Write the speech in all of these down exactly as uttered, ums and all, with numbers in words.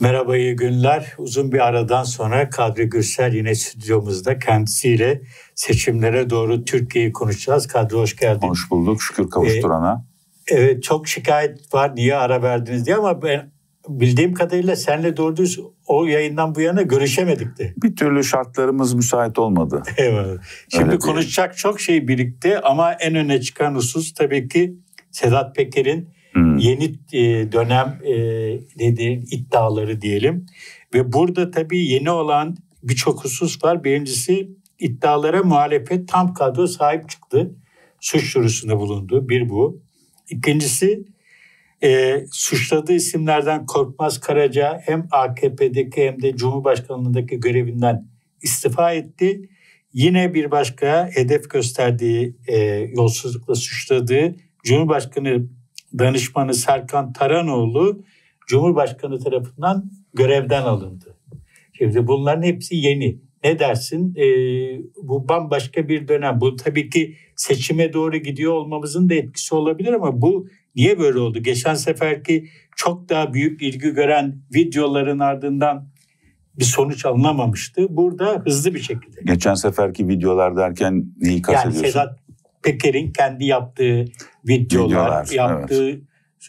Merhaba, iyi günler. Uzun bir aradan sonra Kadri Gürsel yine stüdyomuzda, kendisiyle seçimlere doğru Türkiye'yi konuşacağız. Kadri hoş geldin. Hoş bulduk, şükür kavuşturana. Ee, evet, çok şikayet var niye ara verdiniz diye, ama ben bildiğim kadarıyla seninle doğru düz o yayından bu yana görüşemedik de. Bir türlü şartlarımız müsait olmadı. Evet. Şimdi öyle konuşacak değil. Çok şey birikti ama en öne çıkan husus tabii ki Sedat Peker'in Hmm. yeni dönem dediği iddiaları diyelim. Ve burada tabii yeni olan birçok husus var. Birincisi, iddialara muhalefet tam kadro sahip çıktı. Suç duyurusunda bulundu. Bir bu. İkincisi, e, suçladığı isimlerden Korkmaz Karaca hem A K P'deki hem de Cumhurbaşkanlığındaki görevinden istifa etti. Yine bir başka hedef gösterdiği, e, yolsuzlukla suçladığı Cumhurbaşkanı danışmanı Serkan Taranoğlu Cumhurbaşkanı tarafından görevden alındı. Şimdi bunların hepsi yeni. Ne dersin? Ee, bu bambaşka bir dönem. Bu tabii ki seçime doğru gidiyor olmamızın da etkisi olabilir ama bu niye böyle oldu? Geçen seferki çok daha büyük ilgi gören videoların ardından bir sonuç alınamamıştı. Burada hızlı bir şekilde. Geçen seferki videolar derken neyi kastediyorsun? Yani Sedat Peker'in kendi yaptığı videolar, videolar yaptığı evet.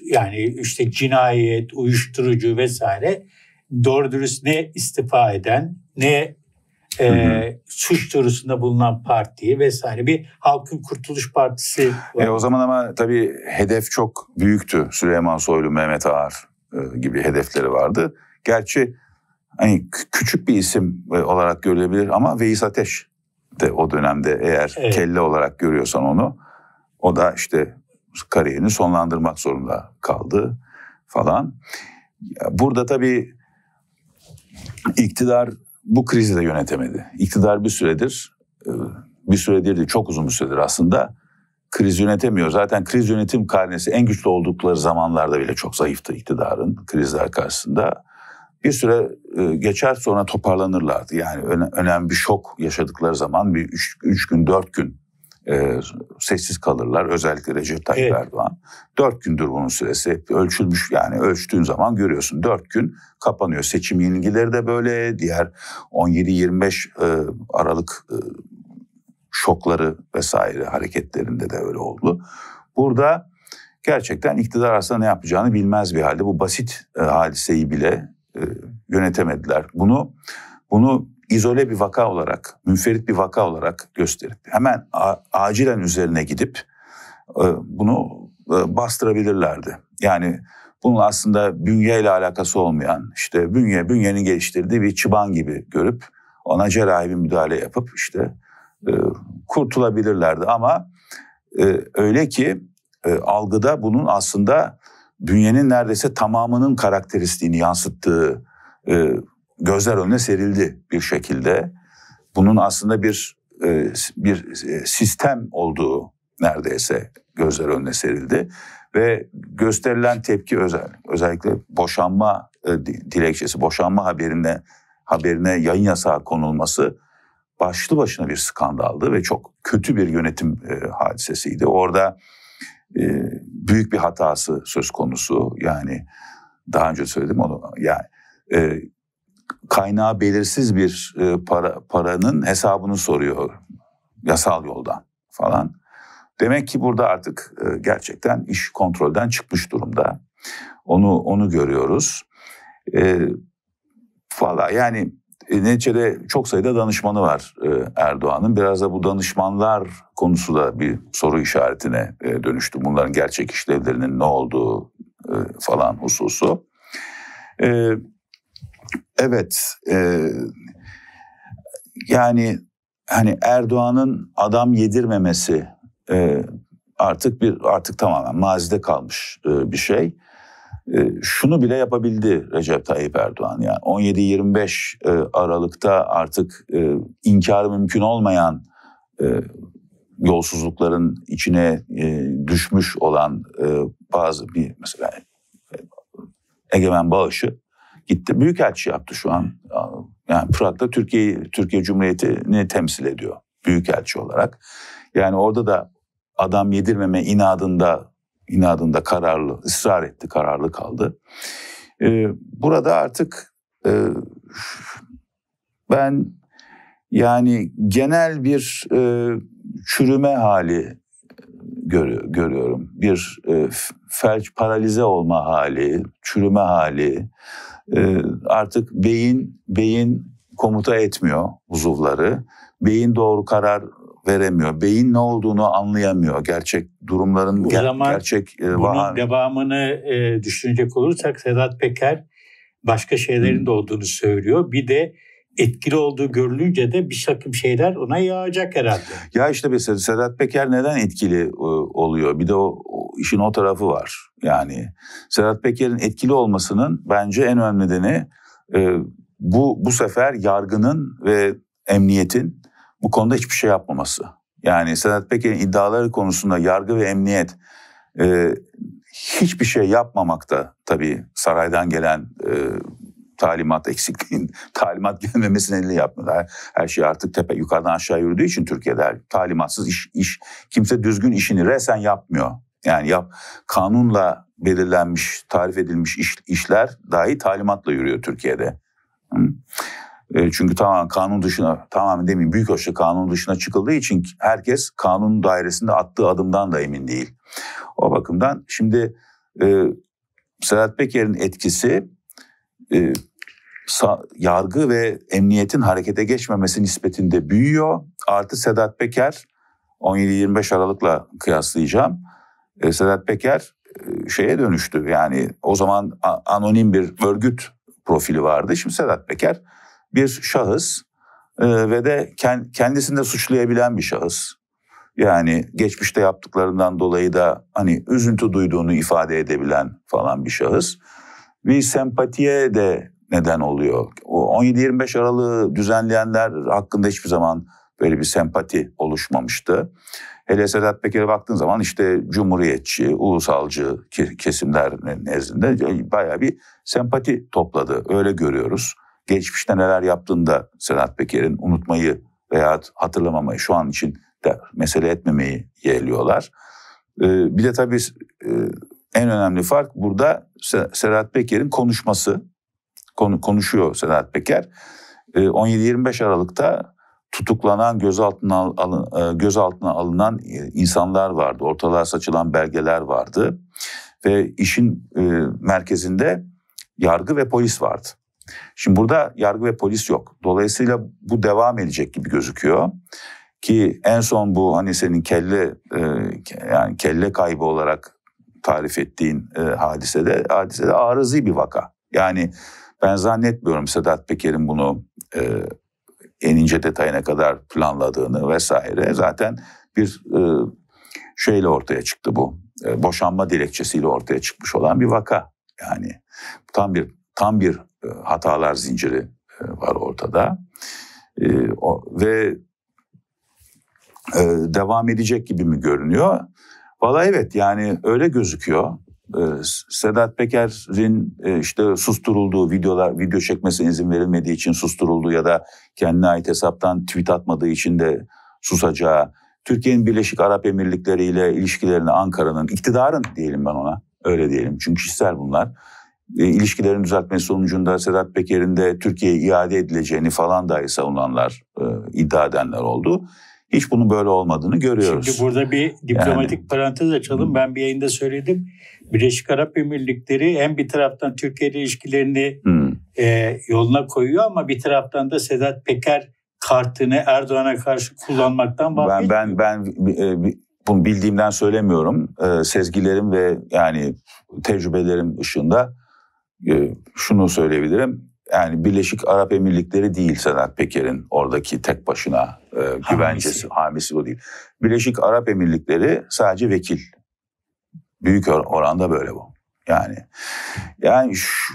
yani işte cinayet, uyuşturucu vesaire, doğru dürüst ne istifa eden ne e, suç duyurusunda bulunan parti vesaire, bir Halkın Kurtuluş Partisi var. E, o zaman ama tabii hedef çok büyüktü. Süleyman Soylu, Mehmet Ağar e, gibi hedefleri vardı. Gerçi hani küçük bir isim olarak görülebilir ama Veys Ateş de o dönemde eğer evet. kelle olarak görüyorsan onu, o da işte kariyerini sonlandırmak zorunda kaldı falan. Burada tabii iktidar bu krizi de yönetemedi. İktidar bir süredir, bir süredir de çok uzun bir süredir aslında kriz yönetemiyor. Zaten kriz yönetim karnesi en güçlü oldukları zamanlarda bile çok zayıftı iktidarın krizler karşısında. Bir süre geçer sonra toparlanırlardı. Yani önemli bir şok yaşadıkları zaman bir üç gün dört gün e, sessiz kalırlar. Özellikle Recep Tayyip evet. Erdoğan. dört gündür bunun süresi. Ölçülmüş, yani ölçtüğün zaman görüyorsun. dört gün kapanıyor. Seçim yenilgileri de böyle. Diğer on yedi yirmi beş e, Aralık e, şokları vesaire hareketlerinde de öyle oldu. Burada gerçekten iktidar aslında ne yapacağını bilmez bir halde. Bu basit e, hadiseyi bile yönetemediler. Bunu bunu izole bir vaka olarak, münferit bir vaka olarak gösterip hemen acilen üzerine gidip bunu bastırabilirlerdi. Yani bunun aslında bünyeyle alakası olmayan, işte bünye bünyenin geliştirdiği bir çıban gibi görüp ona cerrahi bir müdahale yapıp işte kurtulabilirlerdi. Ama öyle ki algıda bunun aslında bünyenin neredeyse tamamının karakteristiğini yansıttığı e, gözler önüne serildi bir şekilde. Bunun aslında bir e, bir sistem olduğu neredeyse gözler önüne serildi ve gösterilen tepki özel, özellikle boşanma e, dilekçesi, boşanma haberine haberine yayın yasağı konulması başlı başına bir skandaldı ve çok kötü bir yönetim e, hadisesiydi. Orada büyük bir hatası söz konusu. Yani daha önce söyledim onu. Yani e, kaynağı belirsiz bir e, para, paranın hesabını soruyor yasal yoldan falan. Demek ki burada artık e, gerçekten iş kontrolden çıkmış durumda. Onu onu görüyoruz. E, Valla yani neticede çok sayıda danışmanı var Erdoğan'ın. Biraz da bu danışmanlar konusu da bir soru işaretine dönüştü. Bunların gerçek işlevlerinin ne olduğu falan hususu. Evet, yani hani Erdoğan'ın adam yedirmemesi artık bir artık tamamen mazide kalmış bir şey. Şunu bile yapabildi Recep Tayyip Erdoğan. Yani on yedi yirmi beş Aralık'ta artık inkarı mümkün olmayan yolsuzlukların içine düşmüş olan bazı, bir mesela Egemen Bağış'ı gitti büyükelçi yaptı şu an. Yani Prag'da Türkiye Türkiye Cumhuriyeti'ni temsil ediyor büyükelçi olarak. Yani orada da adam yedirmeme inadında İnadında kararlı, ısrar etti, kararlı kaldı. Ee, burada artık e, ben yani genel bir e, çürüme hali görü, görüyorum. Bir e, felç, paralize olma hali, çürüme hali. E, artık beyin beyin komuta etmiyor uzuvları. Beyin doğru karar veremiyor. Beyin ne olduğunu anlayamıyor. Gerçek durumların o ger- zaman gerçek e, bunun vaha... devamını e, düşünecek olursak Sedat Peker başka şeylerin hmm. de olduğunu söylüyor. Bir de etkili olduğu görülünce de bir takım şeyler ona yağacak herhalde. Ya işte mesela Sedat Peker neden etkili oluyor? Bir de o, o işin o tarafı var. Yani Sedat Peker'in etkili olmasının bence en önemli nedeni e, bu bu sefer yargının ve emniyetin bu konuda hiçbir şey yapmaması. Yani Sedat Peker'in iddiaları konusunda yargı ve emniyet e, hiçbir şey yapmamakta, tabii saraydan gelen e, talimat eksikliğin, talimat gelmemesinin elini yapmıyor. Her, her şey artık tepe yukarıdan aşağı yürüdüğü için Türkiye'de talimatsız iş, iş kimse düzgün işini resen yapmıyor. Yani yap, kanunla belirlenmiş, tarif edilmiş iş, işler dahi talimatla yürüyor Türkiye'de. Hı? Çünkü tamamen kanun dışına, tamamen demeyeyim büyük ölçüde kanun dışına çıkıldığı için herkes kanun dairesinde attığı adımdan da emin değil. O bakımdan şimdi e, Sedat Peker'in etkisi e, sa, yargı ve emniyetin harekete geçmemesi nispetinde büyüyor. Artı Sedat Peker, on yedi yirmi beş Aralık'la kıyaslayacağım, e, Sedat Peker e, şeye dönüştü. Yani o zaman a, anonim bir örgüt profili vardı. Şimdi Sedat Peker bir şahıs e, ve de kend, kendisini de suçlayabilen bir şahıs. Yani geçmişte yaptıklarından dolayı da hani üzüntü duyduğunu ifade edebilen falan bir şahıs. Bir sempatiye de neden oluyor. O on yedi yirmi beş Aralık'ı düzenleyenler hakkında hiçbir zaman böyle bir sempati oluşmamıştı. Hele Sedat Peker'e baktığın zaman işte cumhuriyetçi, ulusalcı kesimler nezdinde bayağı bir sempati topladı. Öyle görüyoruz. Geçmişte neler yaptığında Sedat Peker'in unutmayı veya hatırlamamayı, şu an için de mesele etmemeyi yeğliyorlar. Ee, bir de tabii e, en önemli fark burada Sedat Peker'in konuşması. Konu, konuşuyor Sedat Peker. Ee, on yedi yirmi beş Aralık'ta tutuklanan, gözaltına, alın, gözaltına alınan insanlar vardı. Ortalığa saçılan belgeler vardı. Ve işin e, merkezinde yargı ve polis vardı. Şimdi burada yargı ve polis yok. Dolayısıyla bu devam edecek gibi gözüküyor. Ki en son bu hani senin kelle e, yani kelle kaybı olarak tarif ettiğin e, hadisede, hadisede arızi bir vaka. Yani ben zannetmiyorum Sedat Peker'in bunu e, en ince detayına kadar planladığını vesaire. Zaten bir e, şeyle ortaya çıktı bu. E, boşanma dilekçesiyle ortaya çıkmış olan bir vaka. Yani tam bir tam bir hatalar zinciri var ortada ee, o, ve e, devam edecek gibi mi görünüyor? Vallahi evet, yani öyle gözüküyor. Ee, Sedat Peker'in e, işte susturulduğu videolar, video çekmesine izin verilmediği için susturulduğu ya da kendine ait hesaptan tweet atmadığı için de susacağı, Türkiye'nin Birleşik Arap Emirlikleri ile ilişkilerini Ankara'nın, iktidarın diyelim ben ona, öyle diyelim çünkü kişisel bunlar. İlişkilerin düzeltmesi sonucunda Sedat Peker'in de Türkiye'ye iade edileceğini falan dahi savunanlar, e, iddia edenler oldu. Hiç bunun böyle olmadığını görüyoruz. Şimdi burada bir diplomatik yani, parantez açalım. Hı. Ben bir yayında söyledim. Birleşik Arap Emirlikleri hem bir taraftan Türkiye ile ilişkilerini e, yoluna koyuyor ama bir taraftan da Sedat Peker kartını Erdoğan'a karşı kullanmaktan bahsediyor. Ben, ben, ben e, bunu bildiğimden söylemiyorum. E, sezgilerim ve yani tecrübelerim ışığında şunu söyleyebilirim. Yani Birleşik Arap Emirlikleri değil Sedat Peker'in oradaki tek başına e, güvencesi, hamisi. hamisi o değil. Birleşik Arap Emirlikleri sadece vekil. Büyük oranda böyle bu. Yani yani şu,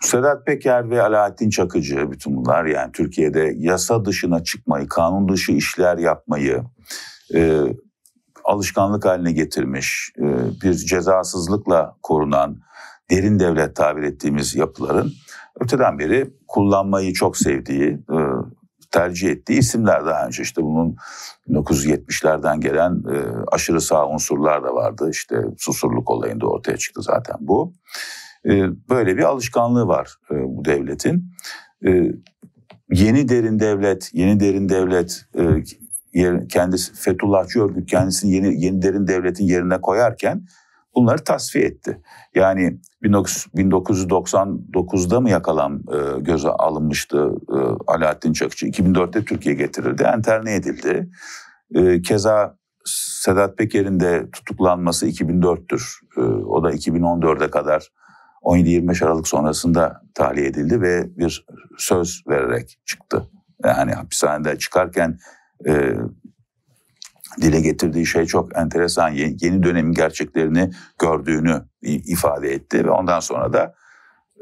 Sedat Peker ve Alaattin Çakıcı, bütün bunlar yani Türkiye'de yasa dışına çıkmayı, kanun dışı işler yapmayı e, alışkanlık haline getirmiş, e, bir cezasızlıkla korunan derin devlet tabir ettiğimiz yapıların öteden beri kullanmayı çok sevdiği, tercih ettiği isimler daha önce. İşte bunun bin dokuz yüz yetmişlerden gelen aşırı sağ unsurlar da vardı. İşte Susurluk olayında ortaya çıktı zaten bu. Böyle bir alışkanlığı var bu devletin. Yeni derin devlet, yeni derin devlet kendisi Fethullahçı örgüt kendisini yeni yeni derin devletin yerine koyarken bunları tasfiye etti. Yani bin dokuz yüz doksan dokuzda mı yakalan göze alınmıştı Alaattin Çakıcı? iki bin dörtte Türkiye'ye getirildi, enterne edildi. Keza Sedat Peker'in de tutuklanması iki bin dörttür. O da iki bin on dörde kadar on yedi yirmi beş Aralık sonrasında tahliye edildi ve bir söz vererek çıktı. Yani hapishanede çıkarken e, dile getirdiği şey çok enteresan. Yeni dönemin gerçeklerini gördüğünü ifade etti ve ondan sonra da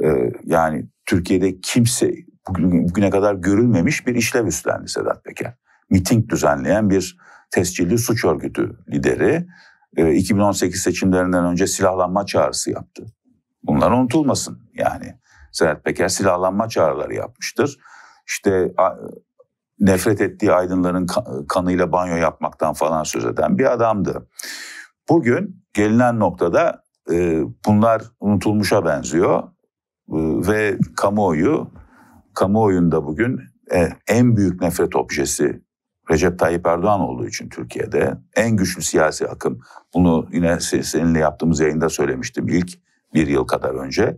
e, yani Türkiye'de kimse bugüne kadar görülmemiş bir işlev üstlendi Sedat Peker. Miting düzenleyen bir tescilli suç örgütü lideri e, iki bin on sekiz seçimlerinden önce silahlanma çağrısı yaptı. Bunlar unutulmasın yani. Sedat Peker silahlanma çağrıları yapmıştır. İşte nefret ettiği aydınların kanıyla banyo yapmaktan falan söz eden bir adamdı. Bugün gelinen noktada e, bunlar unutulmuşa benziyor. E, ve kamuoyu, kamuoyunda bugün e, en büyük nefret objesi Recep Tayyip Erdoğan olduğu için Türkiye'de en güçlü siyasi akım. Bunu yine seninle yaptığımız yayında söylemiştim ilk. Bir yıl kadar önce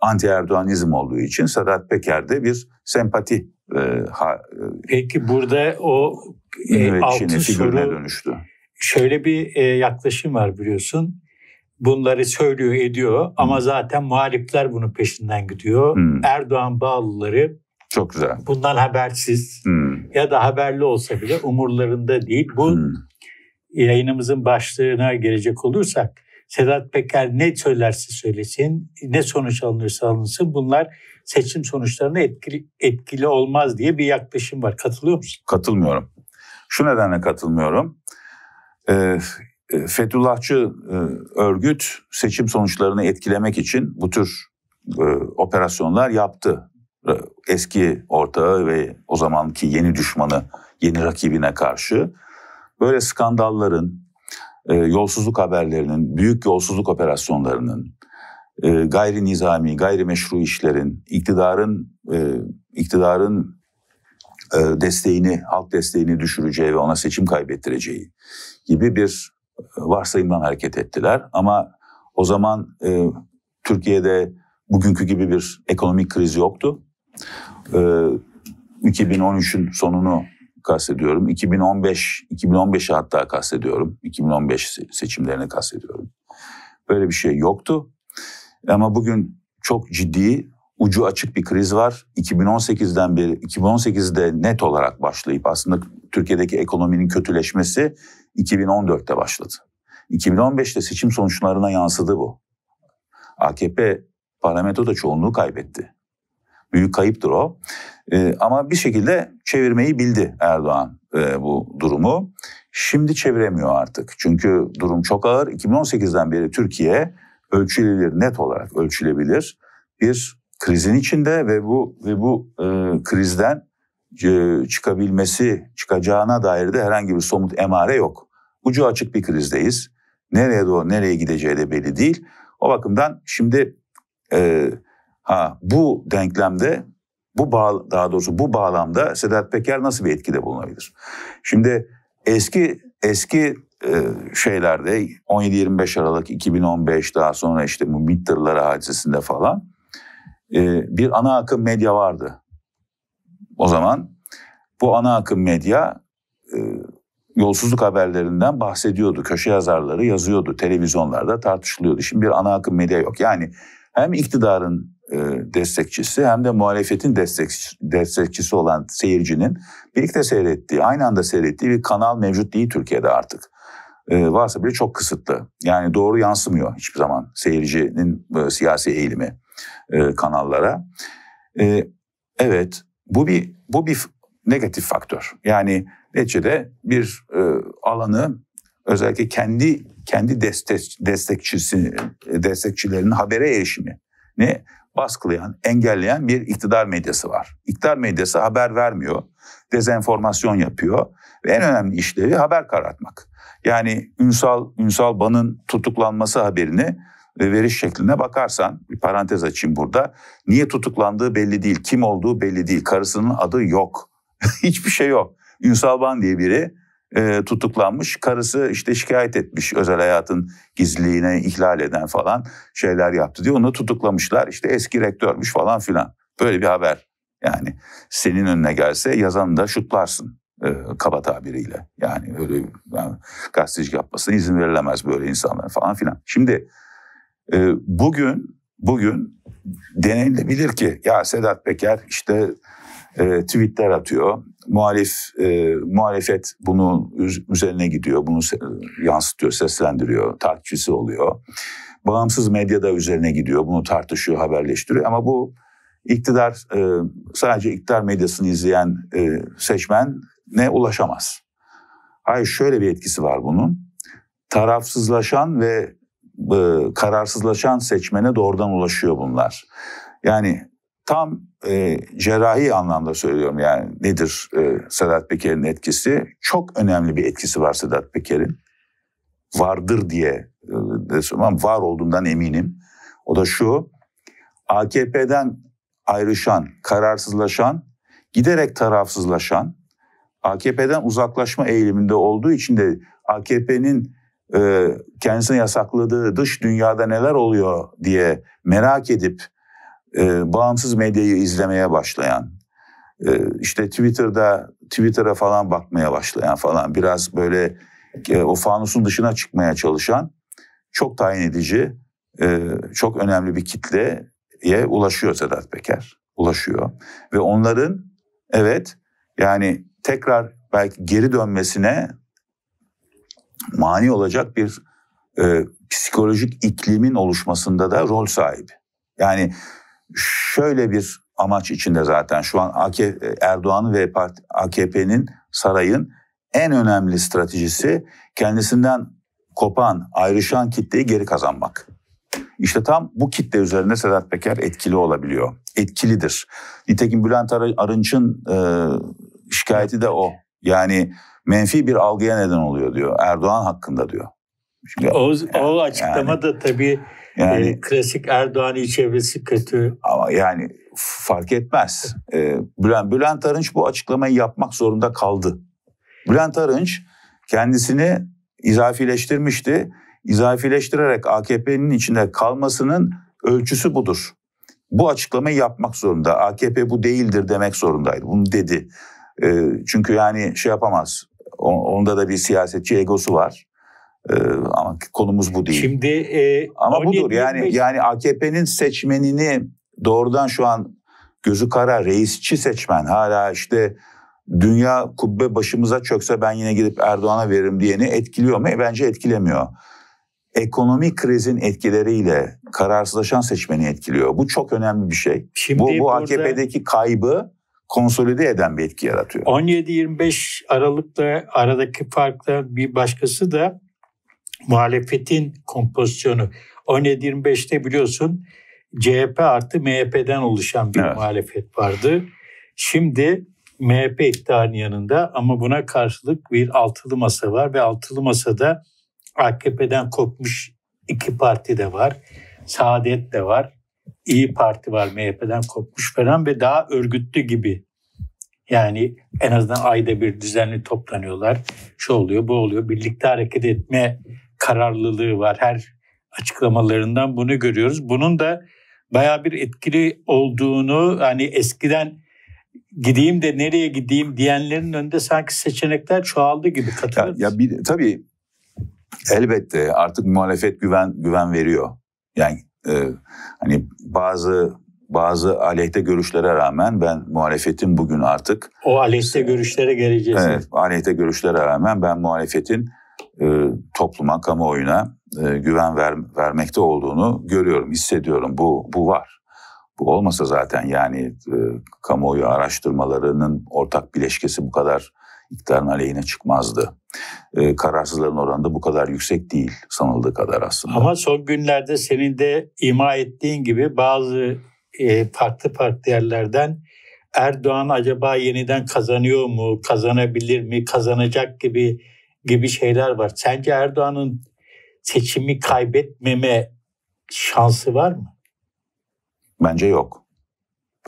anti-Erdoğanizm olduğu için Sedat Peker'de bir sempati. E, ha, Peki burada o e, altı soru dönüştü. Şöyle bir e, yaklaşım var biliyorsun. Bunları söylüyor ediyor hmm. ama zaten muhalifler bunun peşinden gidiyor. Hmm. Erdoğan bağlıları çok güzel. Bundan habersiz hmm. ya da haberli olsa bile umurlarında değil. Bu hmm. yayınımızın başlığına gelecek olursak. Sedat Peker ne söylerse söylesin, ne sonuç alınırsa alınsın bunlar seçim sonuçlarına etkili, etkili olmaz diye bir yaklaşım var. Katılıyor musun? Katılmıyorum. Şu nedenle katılmıyorum. E, Fethullahçı e, örgüt seçim sonuçlarını etkilemek için bu tür e, operasyonlar yaptı. Eski ortağı ve o zamanki yeni düşmanı, yeni rakibine karşı böyle skandalların, E, yolsuzluk haberlerinin, büyük yolsuzluk operasyonlarının, e, gayri nizami, gayri meşru işlerin, iktidarın e, iktidarın e, desteğini, halk desteğini düşüreceği ve ona seçim kaybettireceği gibi bir varsayımdan hareket ettiler. Ama o zaman e, Türkiye'de bugünkü gibi bir ekonomik kriz yoktu. E, iki bin on üçün sonunu kastediyorum. iki bin on beş, iki bin on beşi hatta kastediyorum. iki bin on beş seçimlerini kastediyorum. Böyle bir şey yoktu. Ama bugün çok ciddi, ucu açık bir kriz var. iki bin on sekizden beri, iki bin on sekizde net olarak başlayıp aslında Türkiye'deki ekonominin kötüleşmesi iki bin on dörtte başladı. iki bin on beşte seçim sonuçlarına yansıdı bu. A K P parlamentoda çoğunluğu kaybetti. Büyük kayıptır o. Ee, ama bir şekilde çevirmeyi bildi Erdoğan e, bu durumu. Şimdi çeviremiyor artık. Çünkü durum çok ağır. iki bin on sekizden beri Türkiye ölçülebilir, net olarak ölçülebilir bir krizin içinde ve bu ve bu e, krizden e, çıkabilmesi, çıkacağına dair de herhangi bir somut emare yok. Ucu açık bir krizdeyiz. Nereye doğru, nereye gideceği de belli değil. O bakımdan şimdi e, ha, bu denklemde, bu bağ, daha doğrusu bu bağlamda Sedat Peker nasıl bir etkide bulunabilir? Şimdi eski eski e, şeylerde on yedi yirmi beş Aralık iki bin on beş, daha sonra işte bu MİT'ler hadisesinde falan e, bir ana akım medya vardı. O zaman bu ana akım medya e, yolsuzluk haberlerinden bahsediyordu. Köşe yazarları yazıyordu. Televizyonlarda tartışılıyordu. Şimdi bir ana akım medya yok. Yani hem iktidarın destekçisi hem de muhalefetin destekçisi olan seyircinin birlikte seyrettiği, aynı anda seyrettiği bir kanal mevcut değil Türkiye'de artık. Ee, varsa bile çok kısıtlı. Yani doğru yansımıyor hiçbir zaman seyircinin e, siyasi eğilimi e, kanallara. E, evet, bu bir bu bir negatif faktör. Yani neticede bir e, alanı özellikle kendi kendi destek, destekçisi destekçilerinin habere erişimi ne baskılayan, engelleyen bir iktidar medyası var. İktidar medyası haber vermiyor, dezenformasyon yapıyor ve en önemli işlevi haber karartmak. Yani Ünsal Ünsal Ban'ın tutuklanması haberini veriş şekline bakarsan, bir parantez açayım burada, niye tutuklandığı belli değil, kim olduğu belli değil, karısının adı yok, hiçbir şey yok. Ünsal Ban diye biri e, tutuklanmış, karısı işte şikayet etmiş, özel hayatın gizliliğine ihlal eden falan şeyler yaptı diye onu tutuklamışlar, işte eski rektörmüş falan filan. Böyle bir haber yani senin önüne gelse yazanı da şutlarsın. E, kaba tabiriyle yani öyle yani, gazetecilik yapmasına izin verilemez böyle insanlara falan filan. Şimdi e, bugün bugün denenebilir ki ya Sedat Peker işte e, tweetler atıyor, muhalif e, muhalefet bunun üzerine gidiyor, bunu yansıtıyor, seslendiriyor, tartışısı oluyor, bağımsız medyada üzerine gidiyor, bunu tartışıyor, haberleştiriyor. Ama bu iktidar e, sadece iktidar medyasını izleyen e, seçmen ne ulaşamaz. Hayır, şöyle bir etkisi var bunun. Tarafsızlaşan ve e, kararsızlaşan seçmene doğrudan ulaşıyor bunlar. Yani tam e, cerrahi anlamda söylüyorum, yani nedir e, Sedat Peker'in etkisi? Çok önemli bir etkisi var Sedat Peker'in. Vardır diye e, söylüyorum, var olduğundan eminim. O da şu: A K P'den ayrışan, kararsızlaşan, giderek tarafsızlaşan, A K P'den uzaklaşma eğiliminde olduğu için de A K P'nin e, kendisine yasakladığı dış dünyada neler oluyor diye merak edip e, bağımsız medyayı izlemeye başlayan, e, işte Twitter'da Twitter'a falan bakmaya başlayan falan, biraz böyle e, o fanusun dışına çıkmaya çalışan çok tayin edici, e, çok önemli bir kitle diye ulaşıyor Sedat Peker. Ulaşıyor. Ve onların evet yani tekrar belki geri dönmesine mani olacak bir e, psikolojik iklimin oluşmasında da rol sahibi. Yani şöyle bir amaç içinde zaten şu an A K P, Erdoğan ve A K P'nin, sarayın en önemli stratejisi kendisinden kopan, ayrışan kitleyi geri kazanmak. İşte tam bu kitle üzerinde Sedat Peker etkili olabiliyor. Etkilidir. Nitekim Bülent Arınç'ın e, şikayeti de o. Yani menfi bir algıya neden oluyor diyor Erdoğan hakkında diyor. Çünkü, o, yani, o açıklama yani, da tabii yani, e, klasik Erdoğan'ın çevresi kötü. Ama yani fark etmez. E, Bülent, Bülent Arınç bu açıklamayı yapmak zorunda kaldı. Bülent Arınç kendisini izafileştirmişti. İzafileştirerek A K P'nin içinde kalmasının ölçüsü budur. Bu açıklamayı yapmak zorunda. A K P bu değildir demek zorundaydı. Bunu dedi. E, çünkü yani şey yapamaz. Onda da bir siyasetçi egosu var. E, ama konumuz bu değil. Şimdi e, ama budur. Yani yani A K P'nin seçmenini doğrudan şu an gözü kara, reisçi seçmen, hala işte dünya kubbe başımıza çökse ben yine gidip Erdoğan'a veririm diyeni etkiliyor mu? E, bence etkilemiyor. Ekonomik krizin etkileriyle kararsızlaşan seçmeni etkiliyor. Bu çok önemli bir şey. Şimdi bu bu A K P'deki kaybı konsolide eden bir etki yaratıyor. on yedi yirmi beş Aralık'ta aradaki farkla bir başkası da muhalefetin kompozisyonu. on yedi yirmi beşte biliyorsun C H P artı M H P'den oluşan bir evet. muhalefet vardı. Şimdi M H P iktidarın yanında ama buna karşılık bir altılı masa var ve altılı masada A K P'den kopmuş iki parti de var. Saadet de var. İyi Parti var M H P'den kopmuş falan ve daha örgütlü gibi. Yani en azından ayda bir düzenli toplanıyorlar. Şu oluyor, bu oluyor. Birlikte hareket etme kararlılığı var. Her açıklamalarından bunu görüyoruz. Bunun da bayağı bir etkili olduğunu, hani eskiden gideyim de nereye gideyim diyenlerin önünde sanki seçenekler çoğaldı gibi. Katılır mısın? Ya, ya bir, tabii elbette artık muhalefet güven güven veriyor. Yani e, hani bazı bazı aleyhte görüşlere rağmen ben muhalefetin bugün artık o aleyhte görüşlere geleceğiz. Evet, aleyhte görüşlere rağmen ben muhalefetin e, topluma, kamuoyuna e, güven ver, vermekte olduğunu görüyorum, hissediyorum. Bu bu var. Bu olmasa zaten yani e, kamuoyu araştırmalarının ortak bileşkesi bu kadar iktidarın aleyhine çıkmazdı. Ee, kararsızların oranı da bu kadar yüksek değil sanıldığı kadar aslında. Ama son günlerde senin de ima ettiğin gibi bazı e, farklı farklı yerlerden Erdoğan acaba yeniden kazanıyor mu, kazanabilir mi, kazanacak gibi gibi şeyler var. Sence Erdoğan'ın seçimi kaybetmeme şansı var mı? Bence yok.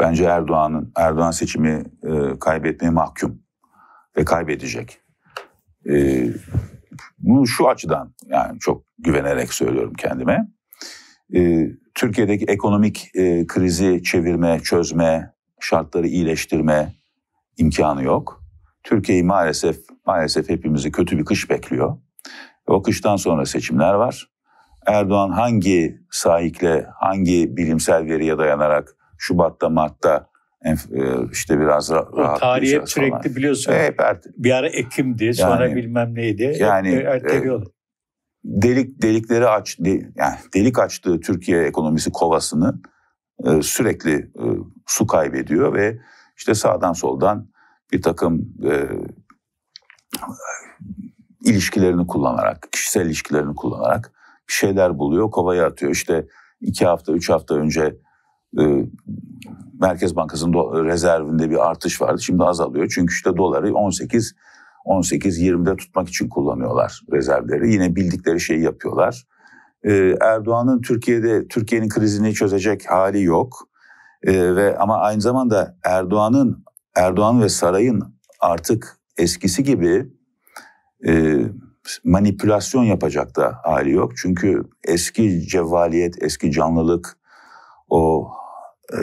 Bence Erdoğan'ın Erdoğan seçimi e, kaybetmeye mahkum ve kaybedecek. E, bunu şu açıdan yani çok güvenerek söylüyorum kendime. E, Türkiye'deki ekonomik e, krizi çevirme, çözme, şartları iyileştirme imkanı yok. Türkiye'yi maalesef maalesef hepimizi kötü bir kış bekliyor. O kıştan sonra seçimler var. Erdoğan hangi sahikle, hangi bilimsel veriye dayanarak Şubat'ta, Mart'ta işte biraz rahatlayacağız. Tarihi hep sürekli biliyorsun. Hep erteli. Bir ara Ekim'di, sonra yani, bilmem neydi. Yani erteliyorlar. Delik delikleri aç, yani delik açtığı Türkiye ekonomisi kovasını sürekli su kaybediyor ve işte sağdan soldan bir takım e, ilişkilerini kullanarak, kişisel ilişkilerini kullanarak bir şeyler buluyor, kovaya atıyor. İşte iki hafta, üç hafta önce e, Merkez Bankası'nın rezervinde bir artış vardı. Şimdi azalıyor. Çünkü işte doları on sekiz on sekiz yirmide tutmak için kullanıyorlar rezervleri. Yine bildikleri şeyi yapıyorlar. E, Erdoğan'ın Türkiye'de Türkiye'nin krizini çözecek hali yok. E, ve ama aynı zamanda Erdoğan'ın Erdoğan ve sarayın artık eskisi gibi e, manipülasyon yapacak da hali yok. Çünkü eski cevvaliyet, eski canlılık, o e,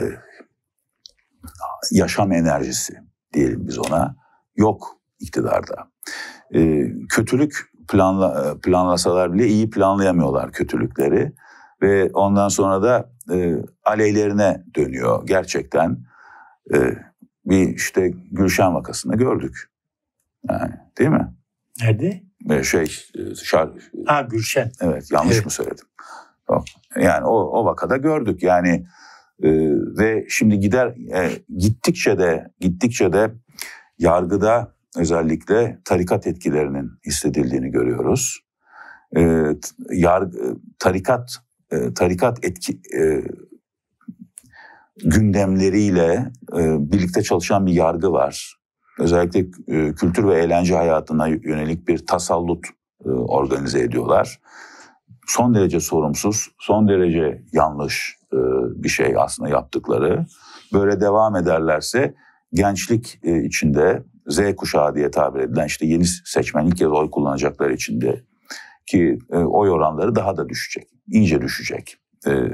yaşam enerjisi diyelim biz ona yok iktidarda. E, kötülük planla, planlasalar bile iyi planlayamıyorlar kötülükleri. Ve ondan sonra da e, aleyhlerine dönüyor gerçekten. E, Bir işte Gülşen vakasını gördük. Yani değil mi? Nerede? Şey şarkı. Ha, Gülşen. Evet, yanlış evet. mı söyledim? Yani o, o vakada gördük. Yani e, ve şimdi gider e, gittikçe de gittikçe de yargıda özellikle tarikat etkilerinin hissedildiğini görüyoruz. E, yargı, tarikat e, tarikat etki e, gündemleriyle e, birlikte çalışan bir yargı var. Özellikle e, kültür ve eğlence hayatına yönelik bir tasallut e, organize ediyorlar. Son derece sorumsuz, son derece yanlış e, bir şey aslında yaptıkları. Böyle devam ederlerse gençlik e, içinde Z kuşağı diye tabir edilen işte yeni seçmen ilk kez oy kullanacakları içinde ki e, oy oranları daha da düşecek, iyice düşecek. E, e,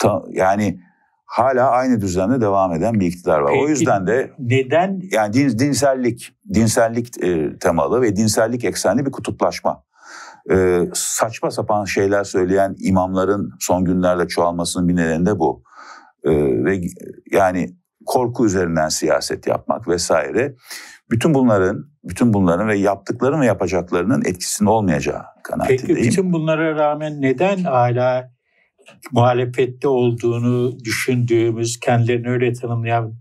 Ta, yani hala aynı düzende devam eden bir iktidar var. Peki, o yüzden de neden yani din, dinsellik, dinsellik e, temalı ve dinsellik eksenli bir kutuplaşma. E, saçma sapan şeyler söyleyen imamların son günlerde çoğalmasının bir nedeni de bu. E, ve yani korku üzerinden siyaset yapmak vesaire. Bütün bunların, bütün bunların ve yaptıklarının ve yapacaklarının etkisinin olmayacağı kanaatindeyim. Peki bütün bunlara rağmen neden hala muhalefette olduğunu düşündüğümüz, kendilerini öyle tanımlayan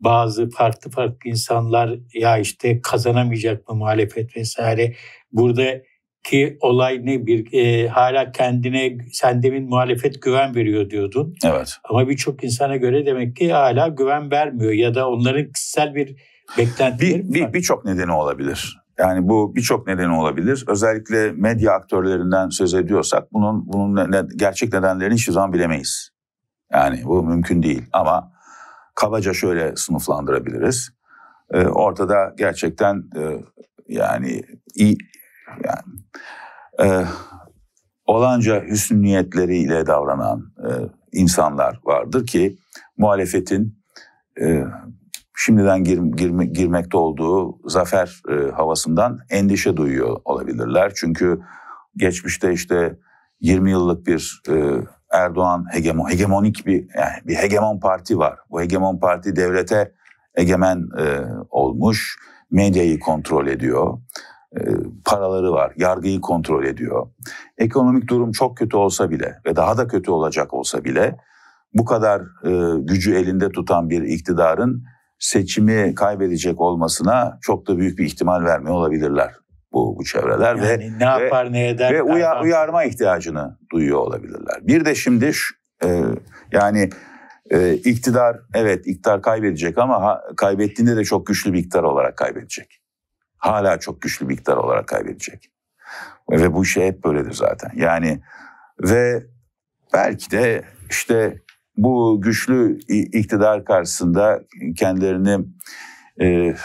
bazı farklı farklı insanlar ya işte kazanamayacak mı muhalefet vesaire. Buradaki olay ne? Bir e, hala kendine sen demin muhalefet güven veriyor diyordun. Evet. Ama birçok insana göre demek ki hala güven vermiyor ya da onların kişisel bir beklentileri bir, bir, birçok nedeni olabilir. Yani bu birçok nedeni olabilir. Özellikle medya aktörlerinden söz ediyorsak bunun bunun ne, gerçek nedenlerini hiçbir zaman bilemeyiz. Yani bu mümkün değil ama kabaca şöyle sınıflandırabiliriz. Ee, ortada gerçekten e, yani iyi yani e, olanca hüsnü niyetleriyle davranan e, insanlar vardır ki muhalefetin e, şimdiden gir, girme, girmekte olduğu zafer e, havasından endişe duyuyor olabilirler. Çünkü geçmişte işte yirmi yıllık bir e, Erdoğan hegemon, hegemonik bir yani bir hegemon parti var. Bu hegemon parti devlete egemen e, olmuş, medyayı kontrol ediyor, e, paraları var, yargıyı kontrol ediyor. Ekonomik durum çok kötü olsa bile ve daha da kötü olacak olsa bile bu kadar e, gücü elinde tutan bir iktidarın seçimi kaybedecek olmasına çok da büyük bir ihtimal vermiyor olabilirler bu, bu çevreler. Yani ve, ne yapar ve, ne eder. Ve uya, uyarma ihtiyacını duyuyor olabilirler. Bir de şimdi şu, e, yani e, iktidar evet iktidar kaybedecek ama ha, kaybettiğinde de çok güçlü bir iktidar olarak kaybedecek. Hala çok güçlü bir iktidar olarak kaybedecek. Ve bu şey hep böyledir zaten. Yani Ve belki de işte bu güçlü iktidar karşısında kendilerini e,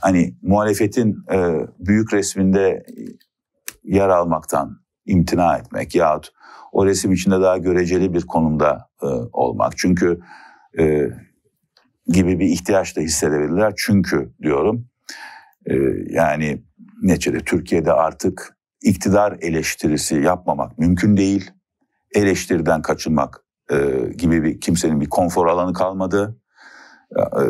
hani muhalefetin e, büyük resminde yer almaktan imtina etmek yahut o resim içinde daha göreceli bir konumda e, olmak. Çünkü e, gibi bir ihtiyaç da hissedebilirler. Çünkü diyorum e, yani neticede Türkiye'de artık iktidar eleştirisi yapmamak mümkün değil. Eleştiriden kaçınmak e, gibi bir kimsenin bir konfor alanı kalmadı. E,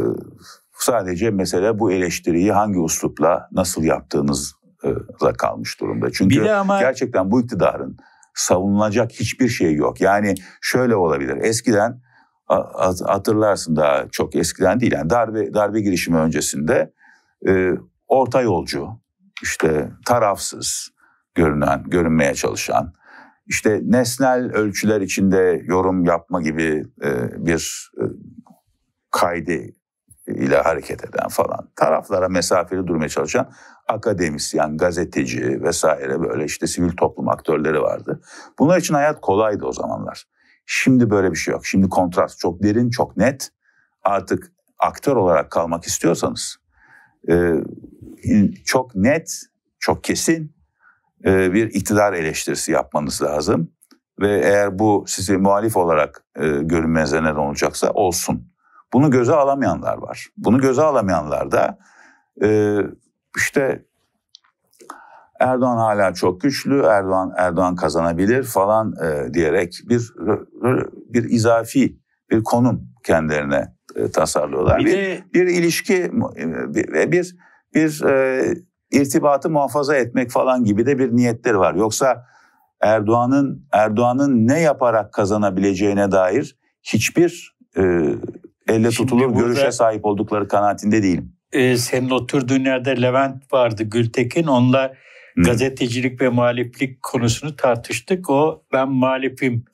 sadece mesele bu eleştiriyi hangi üslupla nasıl yaptığınızla kalmış durumda. Çünkü ama... gerçekten bu iktidarın savunulacak hiçbir şey yok. Yani şöyle olabilir. Eskiden hatırlarsın, daha çok eskiden değil, yani darbe darbe girişimi öncesinde e, orta yolcu, işte tarafsız görünen görünmeye çalışan, işte nesnel ölçüler içinde yorum yapma gibi e, bir e, kaydı ile hareket eden falan, taraflara mesafeli durmaya çalışan akademisyen, gazeteci vesaire, böyle işte sivil toplum aktörleri vardı. Bunlar için hayat kolaydı o zamanlar. Şimdi böyle bir şey yok. Şimdi kontrast çok derin, çok net. Artık aktör olarak kalmak istiyorsanız çok net, çok kesin bir iktidar eleştirisi yapmanız lazım. Ve eğer bu sizi muhalif olarak görünmenize neden olacaksa olsun. Bunu göze alamayanlar var. Bunu göze alamayanlar da işte Erdoğan hala çok güçlü, Erdoğan Erdoğan kazanabilir falan e, diyerek bir bir izafi bir konum kendilerine e, tasarlıyorlar. Bir, bir, de, bir ilişki bir bir, bir e, irtibatı muhafaza etmek falan gibi de bir niyetleri var. Yoksa Erdoğan'ın Erdoğan'ın ne yaparak kazanabileceğine dair hiçbir e, elle tutulur burada, görüşe sahip oldukları kanaatinde değilim. E, senin oturduğun yerde Levent vardı, Gültekin, onunla gazetecilik ve muhaliflik konusunu tartıştık. O ben muhalifim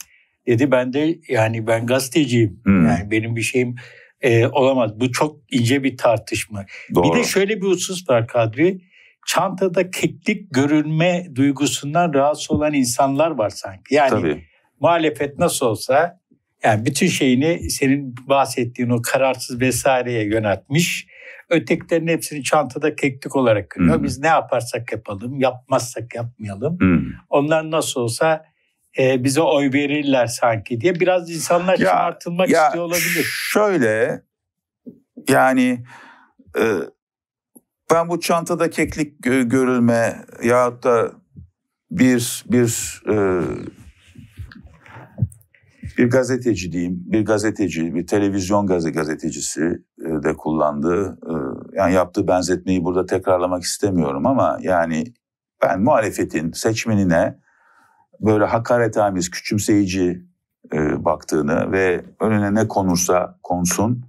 dedi. Ben de yani ben gazeteciyim. Hmm. Yani benim bir şeyim e, olamaz. Bu çok ince bir tartışma. Doğru. Bir de şöyle bir husus var Kadri. Çantada keklik görünme duygusundan rahatsız olan insanlar var sanki. Yani tabii, muhalefet nasıl olsa yani bütün şeyini senin bahsettiğin o kararsız vesaireye yöneltmiş. Ötekilerin hepsini çantada keklik olarak görüyor. Hmm. Biz ne yaparsak yapalım, yapmazsak yapmayalım. Hmm. Onlar nasıl olsa e, bize oy verirler sanki diye. Biraz insanlar ya, şımartılmak ya istiyor olabilir. Şöyle yani e, ben bu çantada keklik görülme yahut da bir bir e, bir gazeteci diyeyim, bir gazeteci, bir televizyon gazetecisi de kullandığı, yani yaptığı benzetmeyi burada tekrarlamak istemiyorum ama yani ben muhalefetin seçmenine böyle hakaretamiz, küçümseyici baktığını ve önüne ne konursa konsun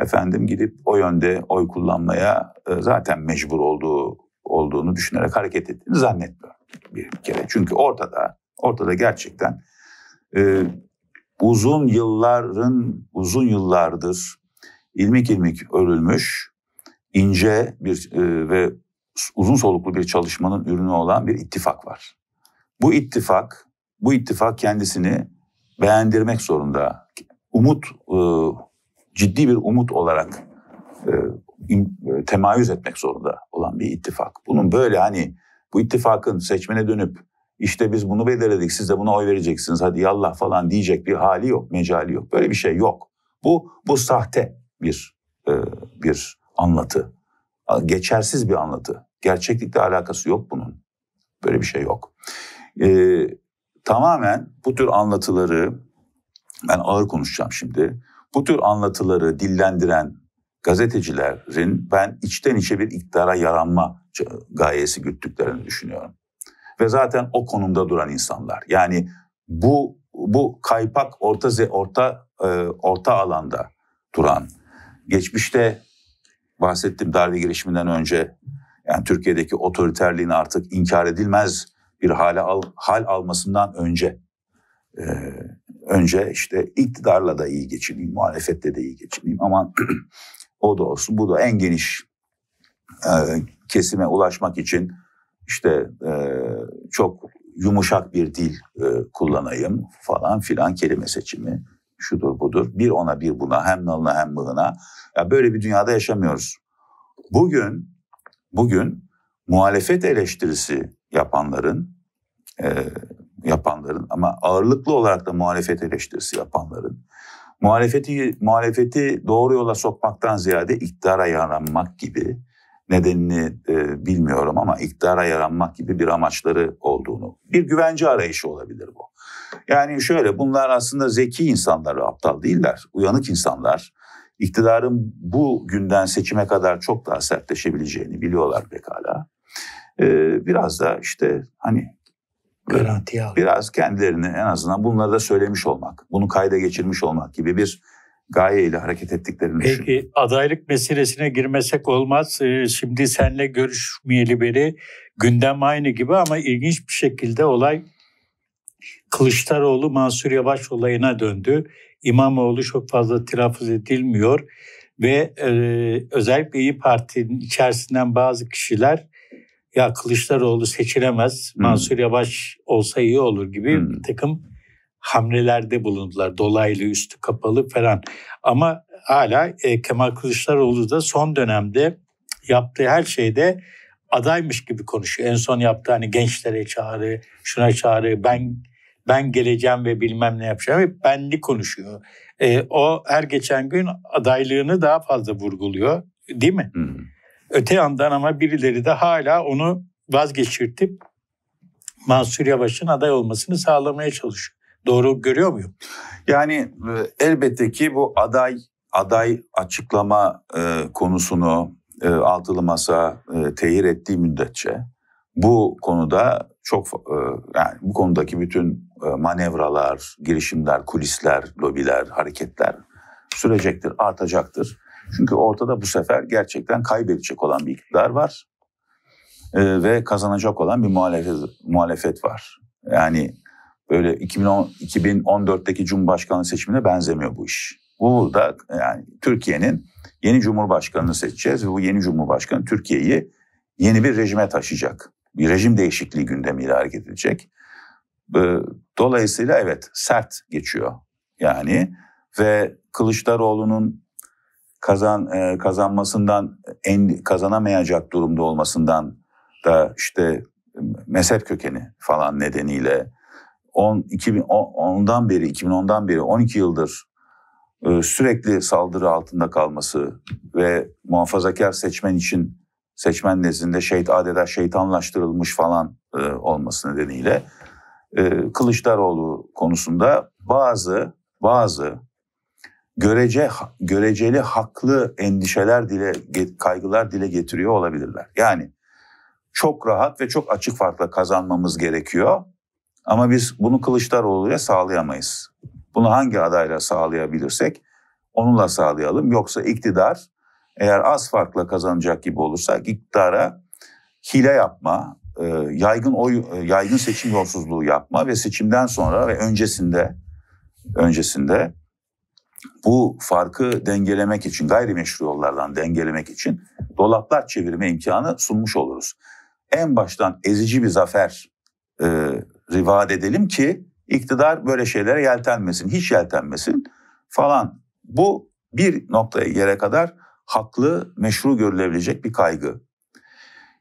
efendim gidip o yönde oy kullanmaya zaten mecbur olduğu olduğunu düşünerek hareket ettiğini zannetmiyorum bir kere. Çünkü ortada, ortada gerçekten uzun yılların, uzun yıllardır ilmik ilmik örülmüş, ince bir e, ve uzun soluklu bir çalışmanın ürünü olan bir ittifak var. Bu ittifak, bu ittifak kendisini beğendirmek zorunda. Umut, e, ciddi bir umut olarak e, im, e, temayüz etmek zorunda olan bir ittifak. Bunun böyle hani bu ittifakın seçmene dönüp İşte biz bunu belirledik, siz de buna oy vereceksiniz, hadi yallah falan diyecek bir hali yok, mecali yok. Böyle bir şey yok. Bu bu sahte bir e, bir anlatı. Geçersiz bir anlatı. Gerçeklikle alakası yok bunun. Böyle bir şey yok. E, tamamen bu tür anlatıları, ben ağır konuşacağım şimdi, bu tür anlatıları dillendiren gazetecilerin ben içten içe bir iktidara yaranma gayesi güttüklerini düşünüyorum. Ve zaten o konumda duran insanlar. Yani bu bu kaypak orta orta e, orta alanda duran, geçmişte bahsettim darbe girişiminden önce yani Türkiye'deki otoriterliğin artık inkar edilmez bir hale al, hal almasından önce e, önce işte iktidarla da iyi geçineyim, muhalefetle de iyi geçineyim, aman o da olsun, bu da en geniş e, kesime ulaşmak için İşte e, çok yumuşak bir dil e, kullanayım falan filan, kelime seçimi şudur budur. Bir ona bir buna, hem nalına hem mığına. Ya böyle bir dünyada yaşamıyoruz. Bugün bugün muhalefet eleştirisi yapanların e, yapanların ama ağırlıklı olarak da muhalefet eleştirisi yapanların muhalefeti muhalefeti doğru yola sokmaktan ziyade iktidara yaranmak gibi, nedenini e, bilmiyorum ama iktidara yaranmak gibi bir amaçları olduğunu, bir güvence arayışı olabilir bu. Yani şöyle, bunlar aslında zeki insanlar, aptal değiller, uyanık insanlar. İktidarın bu günden seçime kadar çok daha sertleşebileceğini biliyorlar pekala. Ee, biraz da işte hani garantiye al, biraz kendilerini en azından bunları da söylemiş olmak, bunu kayda geçirmiş olmak gibi bir gayeyle hareket ettiklerini düşünüyorum. Peki adaylık meselesine girmesek olmaz. Şimdi seninle görüşmeyeli beri gündem aynı gibi ama ilginç bir şekilde olay Kılıçdaroğlu Mansur Yavaş olayına döndü. İmamoğlu çok fazla telaffuz edilmiyor ve e, özellikle İyi Parti'nin içerisinden bazı kişiler ya Kılıçdaroğlu seçilemez, hmm. Mansur Yavaş olsa iyi olur gibi hmm. bir takım hamlelerde bulundular. Dolaylı, üstü kapalı falan. Ama hala e, Kemal Kılıçdaroğlu da son dönemde yaptığı her şeyde adaymış gibi konuşuyor. En son yaptığı hani gençlere çağrı, şuna çağrı, ben... Ben geleceğim ve bilmem ne yapacağım. Hep benli konuşuyor. E, o her geçen gün adaylığını daha fazla vurguluyor. Değil mi? Hmm. Öte yandan ama birileri de hala onu vazgeçirtip Mansur Yavaş'ın aday olmasını sağlamaya çalışıyor. Doğru görüyor muyum? Yani elbette ki bu aday aday açıklama e, konusunu e, altılı masa e, tehir ettiği müddetçe bu konuda çok yani bu konudaki bütün manevralar, girişimler, kulisler, lobiler, hareketler sürecektir, artacaktır. Çünkü ortada bu sefer gerçekten kaybedecek olan bir iktidar var ee, ve kazanacak olan bir muhalefet, muhalefet var. Yani böyle iki bin on dörtteki Cumhurbaşkanlığı seçimine benzemiyor bu iş. Bu da yani Türkiye'nin yeni Cumhurbaşkanını seçeceğiz ve bu yeni Cumhurbaşkanı Türkiye'yi yeni bir rejime taşıyacak. Bir rejim değişikliği gündemiyle hareket edecek. Dolayısıyla evet, sert geçiyor yani ve Kılıçdaroğlu'nun kazan kazanmasından en kazanamayacak durumda olmasından da işte mezhep kökeni falan nedeniyle on, iki bin ondan beri iki bin ondan beri on iki yıldır sürekli saldırı altında kalması ve muhafazakar seçmen için seçmen nezdinde şehit adeta şeytanlaştırılmış falan e, olması nedeniyle e, Kılıçdaroğlu konusunda bazı bazı görece göreceli haklı endişeler dile kaygılar dile getiriyor olabilirler. Yani çok rahat ve çok açık farkla kazanmamız gerekiyor ama biz bunu Kılıçdaroğlu'ya sağlayamayız. Bunu hangi adayla sağlayabilirsek onunla sağlayalım, yoksa iktidar eğer az farkla kazanacak gibi olursak iktidara hile yapma, yaygın oy, yaygın seçim yolsuzluğu yapma ve seçimden sonra ve öncesinde öncesinde bu farkı dengelemek için, gayrimeşru yollardan dengelemek için dolaplar çevirme imkanı sunmuş oluruz. En baştan ezici bir zafer e, rivat edelim ki iktidar böyle şeylere yeltenmesin, hiç yeltenmesin falan. Bu bir noktaya yere kadar haklı, meşru görülebilecek bir kaygı.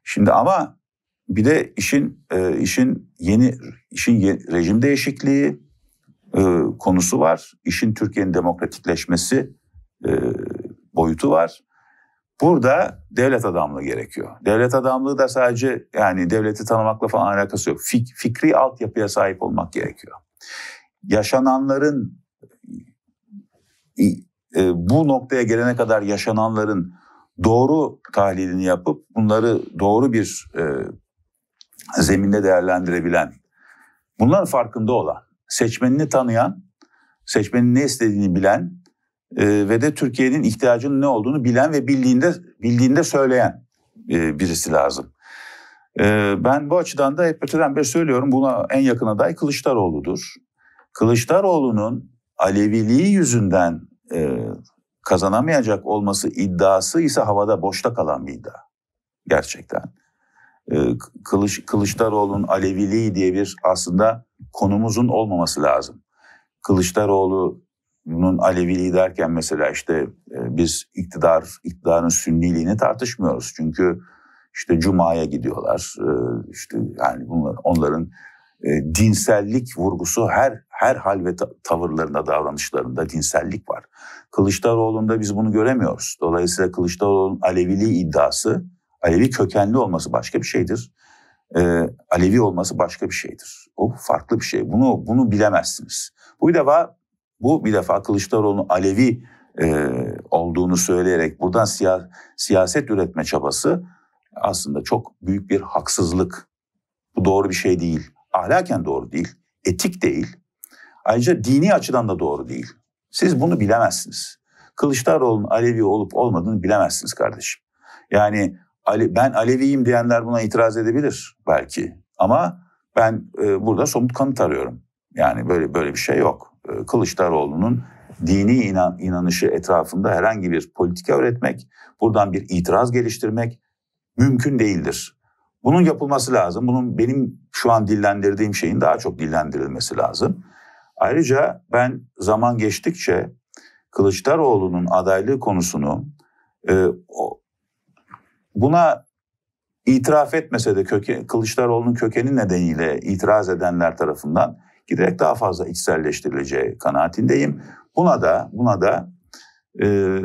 Şimdi ama bir de işin e, işin yeni işin ye, rejim değişikliği e, konusu var. İşin Türkiye'nin demokratikleşmesi e, boyutu var. Burada devlet adamlığı gerekiyor. Devlet adamlığı da sadece yani devleti tanımakla falan alakası yok. Fik, fikri altyapıya sahip olmak gerekiyor. Yaşananların i, bu noktaya gelene kadar yaşananların doğru tahlilini yapıp bunları doğru bir e, zeminde değerlendirebilen, bunların farkında olan, seçmenini tanıyan, seçmenin ne istediğini bilen e, ve de Türkiye'nin ihtiyacının ne olduğunu bilen ve bildiğinde bildiğinde söyleyen e, birisi lazım. E, ben bu açıdan da hep öteden beri söylüyorum, buna en yakın aday Kılıçdaroğlu'dur. Kılıçdaroğlu'nun Aleviliği yüzünden Ee, kazanamayacak olması iddiası ise havada boşta kalan bir iddia gerçekten. Kılıç, Kılıçdaroğlu'nun Aleviliği diye bir aslında konumuzun olmaması lazım. Kılıçdaroğlu'nun Aleviliği derken mesela işte biz iktidar, iktidarın sünniliğini tartışmıyoruz. Çünkü işte Cuma'ya gidiyorlar. İşte yani bunlar, onların dinsellik vurgusu her her hal ve tavırlarında, davranışlarında dinsellik var. Kılıçdaroğlu'nda biz bunu göremiyoruz. Dolayısıyla Kılıçdaroğlu'nun Aleviliği iddiası, Alevi kökenli olması başka bir şeydir. Ee, Alevi olması başka bir şeydir. O farklı bir şey. Bunu bunu bilemezsiniz. Bu bir defa bu bir defa Kılıçdaroğlu'nun Alevi e, olduğunu söyleyerek buradan siya, siyaset üretme çabası aslında çok büyük bir haksızlık. Bu doğru bir şey değil. Ahlaken doğru değil, etik değil. Ayrıca dini açıdan da doğru değil. Siz bunu bilemezsiniz. Kılıçdaroğlu'nun Alevi olup olmadığını bilemezsiniz kardeşim. Yani ben Aleviyim diyenler buna itiraz edebilir belki. Ama ben burada somut kanıt arıyorum. Yani böyle böyle bir şey yok. Kılıçdaroğlu'nun dini inan, inanışı etrafında herhangi bir politika üretmek, buradan bir itiraz geliştirmek mümkün değildir. Bunun yapılması lazım. Bunun benim şu an dillendirdiğim şeyin daha çok dillendirilmesi lazım. Ayrıca ben zaman geçtikçe Kılıçdaroğlu'nun adaylığı konusunu e, o, buna itiraf etmese de köke, Kılıçdaroğlu'nun kökeni nedeniyle itiraz edenler tarafından giderek daha fazla içselleştirileceği kanaatindeyim. Buna da buna da e,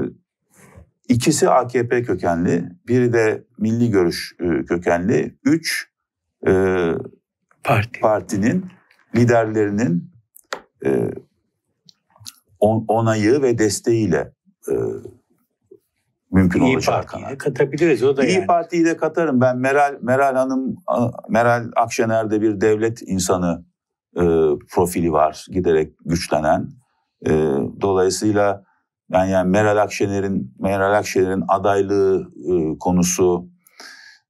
ikisi A K P kökenli, biri de Milli Görüş e, kökenli üç e, Parti. partinin liderlerinin e, on, onayı ve desteğiyle e, mümkün İyi olacak. İyi Parti'yi de katabiliriz. O da İyi yani. Parti'yi de katarım. Ben Meral Meral Hanım, Meral Akşener'de bir devlet insanı e, profili var, giderek güçlenen. E, dolayısıyla ben yani Meral Akşener'in Meral Akşener'in adaylığı e, konusu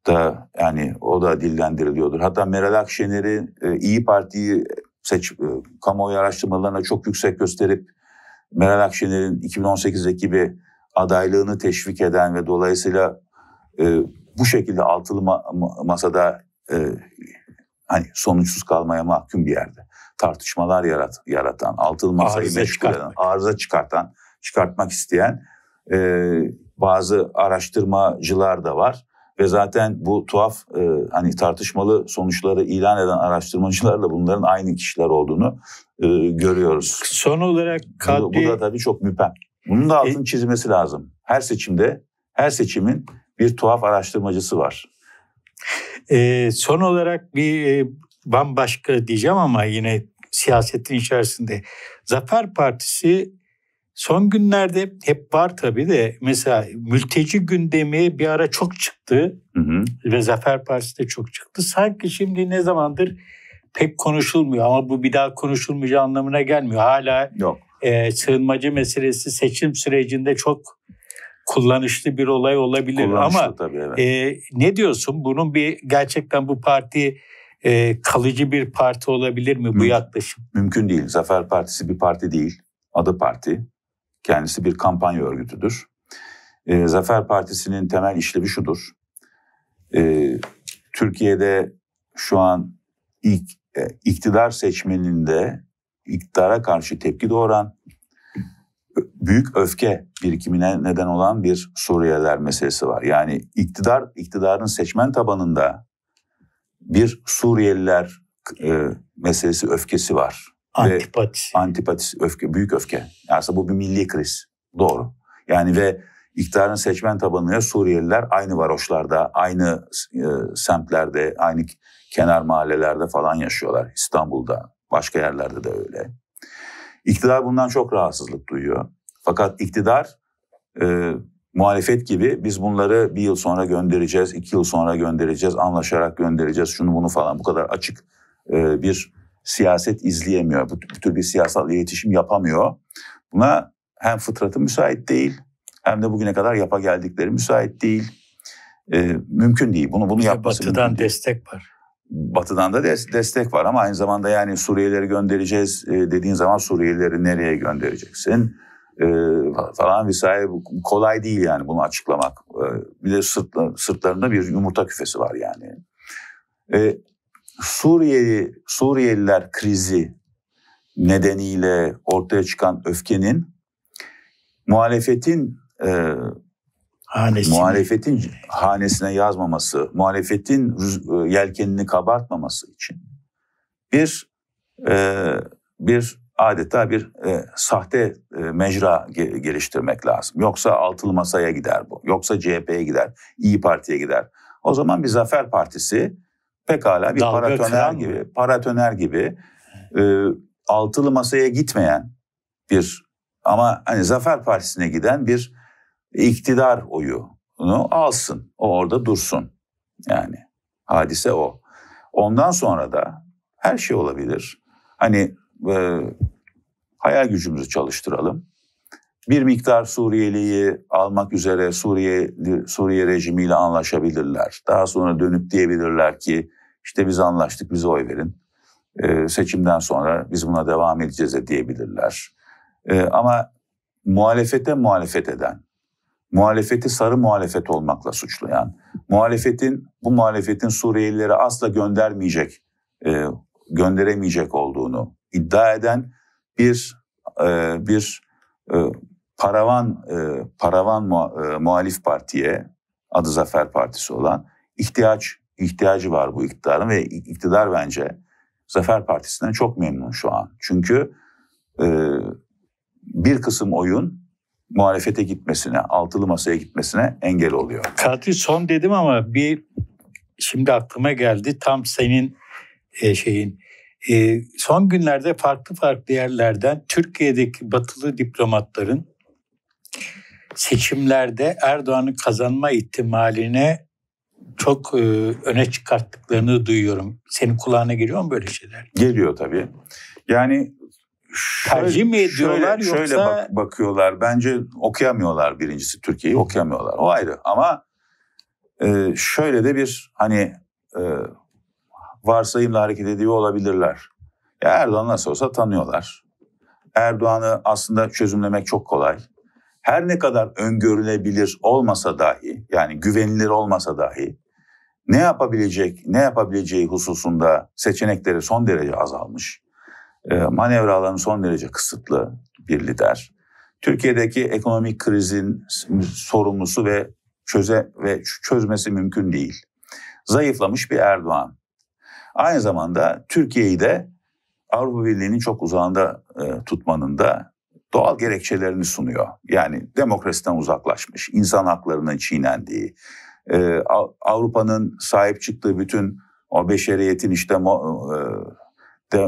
da yani o da dillendiriliyordur. Hatta Meral Akşener'i e, İyi Parti'yi seç e, kamuoyu araştırmalarına çok yüksek gösterip Meral Akşener'in iki bin on sekizdeki bir adaylığını teşvik eden ve dolayısıyla e, bu şekilde altılı ma- masada e, hani sonuçsuz kalmaya mahkum bir yerde tartışmalar yarat- yaratan, altılı masayı arıza meşgul eden, arıza çıkartan çıkartmak isteyen e, bazı araştırmacılar da var ve zaten bu tuhaf e, hani tartışmalı sonuçları ilan eden araştırmacılarla bunların aynı kişiler olduğunu e, görüyoruz. Son olarak Kadri... Bu, bu da tabii çok müphem. Bunun da altını çizmesi lazım. Her seçimde, her seçimin bir tuhaf araştırmacısı var. E, son olarak bir bambaşka diyeceğim ama yine siyasetin içerisinde. Zafer Partisi son günlerde hep var tabii de mesela mülteci gündemi bir ara çok çıktı. Hı hı. Ve Zafer Partisi de çok çıktı. Sanki şimdi ne zamandır pek konuşulmuyor ama bu bir daha konuşulmayacağı anlamına gelmiyor. Hala yok. E, sığınmacı meselesi seçim sürecinde çok kullanışlı bir olay olabilir. Kullanışlı ama tabii, evet. e, ne diyorsun? Bunun bir gerçekten bu parti e, kalıcı bir parti olabilir mi Mümkün, bu yaklaşım? Mümkün değil. Zafer Partisi bir parti değil. Adı parti. Kendisi bir kampanya örgütüdür. E, Zafer Partisi'nin temel işlevi şudur. E, Türkiye'de şu an ilk e, iktidar seçmeninde iktidara karşı tepki doğuran, büyük öfke birikimine neden olan bir Suriyeliler meselesi var. Yani iktidar, iktidarın seçmen tabanında bir Suriyeliler e, meselesi öfkesi var. Antipatisi. Antipatisi, öfke, büyük öfke. Aslında bu bir milli kriz. Doğru. Yani ve iktidarın seçmen tabanıyla Suriyeliler aynı varoşlarda, aynı e, semtlerde, aynı kenar mahallelerde falan yaşıyorlar. İstanbul'da. Başka yerlerde de öyle. İktidar bundan çok rahatsızlık duyuyor. Fakat iktidar e, muhalefet gibi biz bunları bir yıl sonra göndereceğiz, iki yıl sonra göndereceğiz, anlaşarak göndereceğiz, şunu bunu falan bu kadar açık e, bir siyaset izleyemiyor. Bu, bu tür bir siyasal iletişim yapamıyor. Buna hem fıtratı müsait değil hem de bugüne kadar yapa geldikleri müsait değil. E, mümkün değil. Bunu, bunu yapması mümkün değil. Batı'dan destek var. Batı'dan da destek var ama aynı zamanda yani Suriyelileri göndereceğiz dediğin zaman Suriyelileri nereye göndereceksin ee, falan vesaire kolay değil yani bunu açıklamak. Bir de sırtlarında bir yumurta küfesi var yani. Ee, Suriyeli, Suriyeliler krizi nedeniyle ortaya çıkan öfkenin muhalefetin e, hanesine. muhalefetin hanesine yazmaması, muhalefetin yelkenini kabartmaması için bir e, bir adeta bir e, sahte e, mecra ge- geliştirmek lazım. Yoksa altılı masaya gider bu. Yoksa C H P'ye gider, İyi Parti'ye gider. O zaman bir Zafer Partisi pekala bir paratoner gibi, paratoner gibi e, altılı masaya gitmeyen bir ama hani Zafer Partisi'ne giden bir iktidar oyunu alsın. O orada dursun. Yani hadise o. Ondan sonra da her şey olabilir. Hani e, hayal gücümüzü çalıştıralım. Bir miktar Suriyeli'yi almak üzere Suriye Suriye rejimiyle anlaşabilirler. Daha sonra dönüp diyebilirler ki işte biz anlaştık, bize oy verin. E, seçimden sonra biz buna devam edeceğiz de diyebilirler. E, ama muhalefete muhalefet eden, muhalefeti sarı muhalefet olmakla suçlayan, muhalefetin bu muhalefetin Suriyelilere asla göndermeyecek, e, gönderemeyecek olduğunu iddia eden bir e, bir e, paravan e, paravan muha, e, muhalif partiye, adı Zafer Partisi olan, ihtiyaç ihtiyacı var bu iktidarın ve iktidar bence Zafer Partisi'nden çok memnun şu an. Çünkü e, bir kısım oyun muhalefete gitmesine, altılı masaya gitmesine engel oluyor. Kadri, son dedim ama bir şimdi aklıma geldi tam senin e, şeyin. E, son günlerde farklı farklı yerlerden Türkiye'deki batılı diplomatların seçimlerde Erdoğan'ın kazanma ihtimaline çok e, öne çıkarttıklarını duyuyorum. Senin kulağına geliyor mu böyle şeyler? Geliyor tabii. Yani tercih mi ediyorlar şöyle, yoksa? Şöyle bak, bakıyorlar. Bence okuyamıyorlar birincisi. Türkiye'yi okuyamıyorlar. O ayrı. Ama e, şöyle de bir hani e, varsayımla hareket ediyor olabilirler. Ya Erdoğan nasıl olsa tanıyorlar. Erdoğan'ı aslında çözümlemek çok kolay. Her ne kadar öngörülebilir olmasa dahi, yani güvenilir olmasa dahi ne yapabilecek, ne yapabileceği hususunda seçenekleri son derece azalmış. Manevraların son derece kısıtlı bir lider. Türkiye'deki ekonomik krizin sorumlusu ve çöze ve çözmesi mümkün değil. Zayıflamış bir Erdoğan. Aynı zamanda Türkiye'yi de Avrupa Birliği'nin çok uzağında e, tutmanın da doğal gerekçelerini sunuyor. Yani demokrasiden uzaklaşmış, insan haklarının çiğnendiği, e, Avrupa'nın sahip çıktığı bütün o beşeriyetin işte mo, e, de,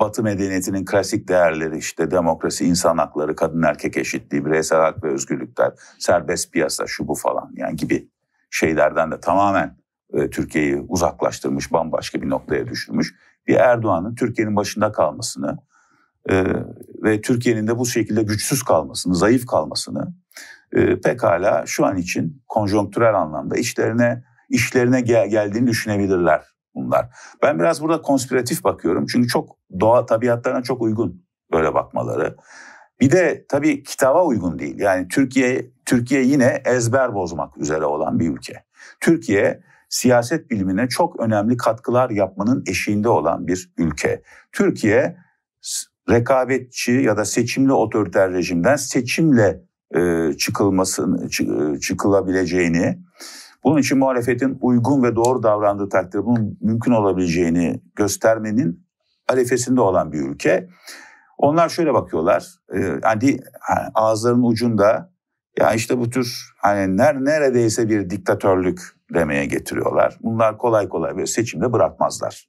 Batı medeniyetinin klasik değerleri işte demokrasi, insan hakları, kadın erkek eşitliği, bireysel hak ve özgürlükler, serbest piyasa, şu bu falan yani gibi şeylerden de tamamen e, Türkiye'yi uzaklaştırmış, bambaşka bir noktaya düşürmüş bir Erdoğan'ın Türkiye'nin başında kalmasını e, ve Türkiye'nin de bu şekilde güçsüz kalmasını, zayıf kalmasını e, pekala şu an için konjonktürel anlamda işlerine işlerine gel- geldiğini düşünebilirler. Bunlar. Ben biraz burada konspiratif bakıyorum. Çünkü çok doğa tabiatlarına çok uygun böyle bakmaları. Bir de tabii kitaba uygun değil. Yani Türkiye Türkiye yine ezber bozmak üzere olan bir ülke. Türkiye siyaset bilimine çok önemli katkılar yapmanın eşiğinde olan bir ülke. Türkiye rekabetçi ya da seçimli otoriter rejimden seçimle e, çıkılmasını çı, çıkılabileceğini bunun için muhalefetin uygun ve doğru davrandığı takdirde bunun mümkün olabileceğini göstermenin arifesinde olan bir ülke. Onlar şöyle bakıyorlar, yani ağızlarının ucunda ya işte bu tür hani neredeyse bir diktatörlük demeye getiriyorlar. Bunlar kolay kolay bir seçimde bırakmazlar.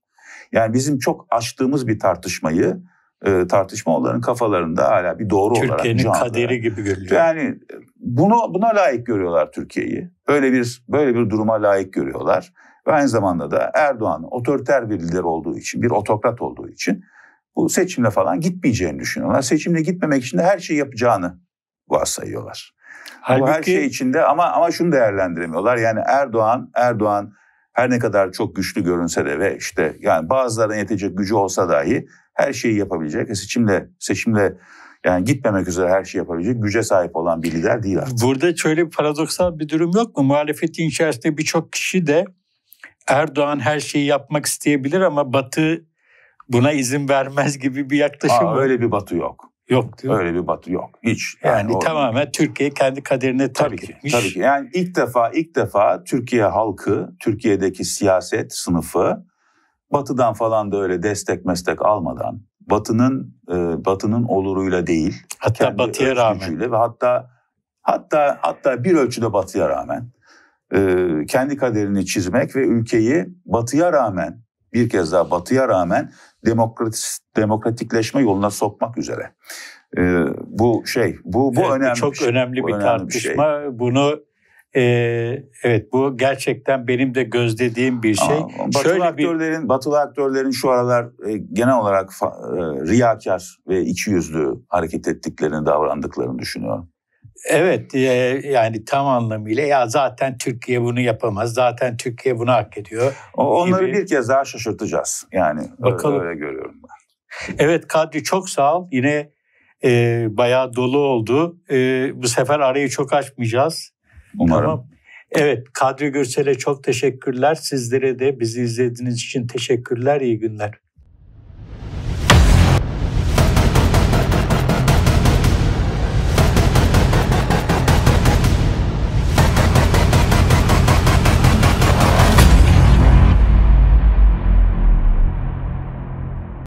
Yani bizim çok açtığımız bir tartışmayı tartışma onların kafalarında hala bir doğru Türkiye'nin olarak Türkiye'nin kaderi gibi görülüyor. Yani bunu buna layık görüyorlar Türkiye'yi. Böyle bir böyle bir duruma layık görüyorlar. Ve aynı zamanda da Erdoğan'ın otoriter bir lider olduğu için, bir otokrat olduğu için bu seçimle falan gitmeyeceğini düşünüyorlar. Seçimle gitmemek için de her şeyi yapacağını varsayıyorlar. Halbuki... Bu her şey içinde ama ama şunu değerlendiremiyorlar. Yani Erdoğan Erdoğan her ne kadar çok güçlü görünse de ve işte yani bazılarına yetecek gücü olsa dahi her şeyi yapabilecek, seçimle seçimle yani gitmemek üzere her şeyi yapabilecek güce sahip olan bir lider değil artık. Burada şöyle bir paradoksal bir durum yok mu? Muhalefetin içerisinde birçok kişi de Erdoğan her şeyi yapmak isteyebilir ama Batı buna izin vermez gibi bir yaklaşım. Aa, öyle bir Batı yok. Yok diyor. Öyle bir Batı yok. Hiç. Yani, yani tamamen Türkiye kendi kaderine terk tabii etmiş. Ki, tabii ki. Yani ilk defa ilk defa Türkiye halkı, Türkiye'deki siyaset sınıfı Batı'dan falan da öyle destek meslek almadan, Batı'nın e, Batı'nın oluruyla değil, hatta Batı'ya rağmen ve hatta hatta hatta bir ölçüde Batı'ya rağmen e, kendi kaderini çizmek ve ülkeyi Batı'ya rağmen bir kez daha Batı'ya rağmen demokrat, demokratikleşme yoluna sokmak üzere. Ee, bu şey, bu bu evet, önemli. Çok bir şey, önemli bu bir önemli tartışma. Bir şey. Bunu e, evet, bu gerçekten benim de gözlediğim bir şey. Aa, batılı Şöyle aktörlerin, bir... batılı aktörlerin şu aralar e, genel olarak fa, e, riyakar ve içiyüzlü hareket ettiklerini, davrandıklarını düşünüyorum. Evet, e, yani tam anlamıyla ya zaten Türkiye bunu yapamaz, zaten Türkiye bunu hak ediyor. O, onları gibi. Bir kez daha şaşırtacağız yani. Bakalım. Öyle, öyle görüyorum ben. Evet Kadri, çok sağ ol. Yine e, bayağı dolu oldu. E, bu sefer arayı çok açmayacağız. Umarım. Tamam. Evet, Kadri Gürsel'e çok teşekkürler. Sizlere de bizi izlediğiniz için teşekkürler. İyi günler.